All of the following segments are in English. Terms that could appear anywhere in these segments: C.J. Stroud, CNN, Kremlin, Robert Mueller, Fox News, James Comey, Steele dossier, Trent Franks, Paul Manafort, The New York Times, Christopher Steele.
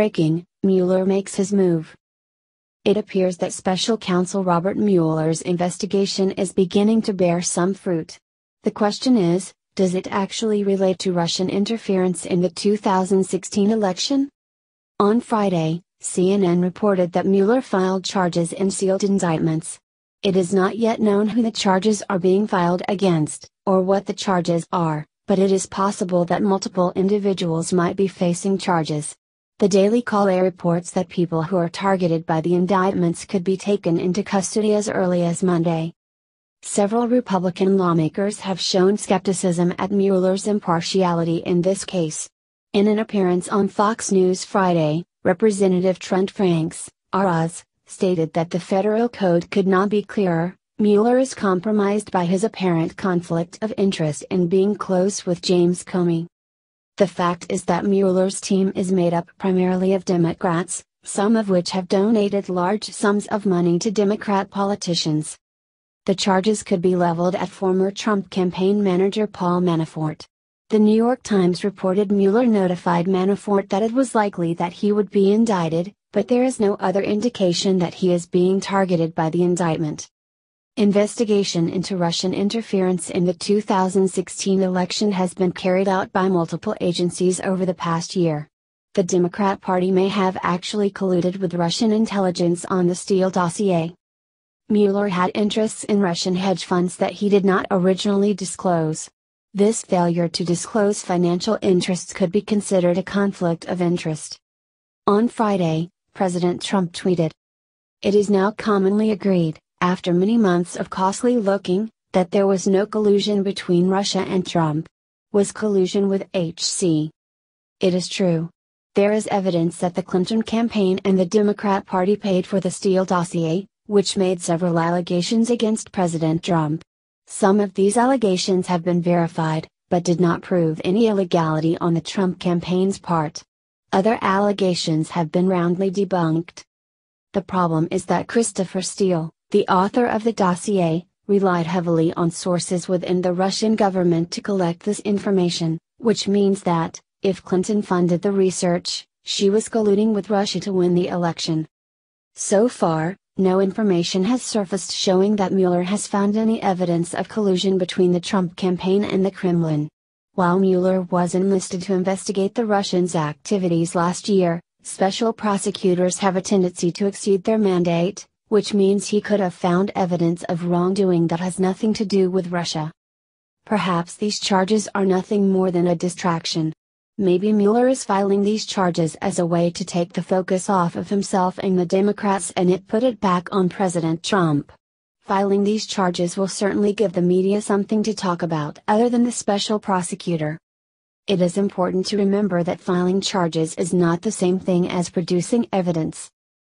breaking, Mueller makes his move. It appears that Special Counsel Robert Mueller's investigation is beginning to bear some fruit. The question is, does it actually relate to Russian interference in the 2016 election? On Friday, CNN reported that Mueller filed charges in sealed indictments. It is not yet known who the charges are being filed against, or what the charges are, but it is possible that multiple individuals might be facing charges. The Daily Caller reports that people who are targeted by the indictments could be taken into custody as early as Monday. Several Republican lawmakers have shown skepticism at Mueller's impartiality in this case. In an appearance on Fox News Friday, Representative Trent Franks, ROS, stated that the federal code could not be clearer. Mueller is compromised by his apparent conflict of interest in being close with James Comey. The fact is that Mueller's team is made up primarily of Democrats, some of which have donated large sums of money to Democrat politicians. The charges could be leveled at former Trump campaign manager Paul Manafort. The New York Times reported Mueller notified Manafort that it was likely that he would be indicted, but there is no other indication that he is being targeted by the indictment. Investigation into Russian interference in the 2016 election has been carried out by multiple agencies over the past year. The Democrat Party may have actually colluded with Russian intelligence on the Steele dossier. Mueller had interests in Russian hedge funds that he did not originally disclose. This failure to disclose financial interests could be considered a conflict of interest. On Friday, President Trump tweeted, "It is now commonly agreed, after many months of costly looking, that there was no collusion between Russia and Trump. Was collusion with HC? It is true. There is evidence that the Clinton campaign and the Democrat Party paid for the Steele dossier, which made several allegations against President Trump. Some of these allegations have been verified, but did not prove any illegality on the Trump campaign's part. Other allegations have been roundly debunked. The problem is that Christopher Steele, the author of the dossier, relied heavily on sources within the Russian government to collect this information, which means that, if Clinton funded the research, she was colluding with Russia to win the election." So far, no information has surfaced showing that Mueller has found any evidence of collusion between the Trump campaign and the Kremlin. While Mueller was enlisted to investigate the Russians' activities last year, special prosecutors have a tendency to exceed their mandate, which means he could have found evidence of wrongdoing that has nothing to do with Russia. Perhaps these charges are nothing more than a distraction. Maybe Mueller is filing these charges as a way to take the focus off of himself and the Democrats and put it back on President Trump. Filing these charges will certainly give the media something to talk about other than the special prosecutor. It is important to remember that filing charges is not the same thing as producing evidence.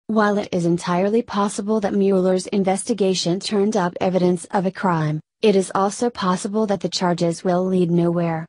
While it is entirely possible that Mueller's investigation turned up evidence of a crime, it is also possible that the charges will lead nowhere.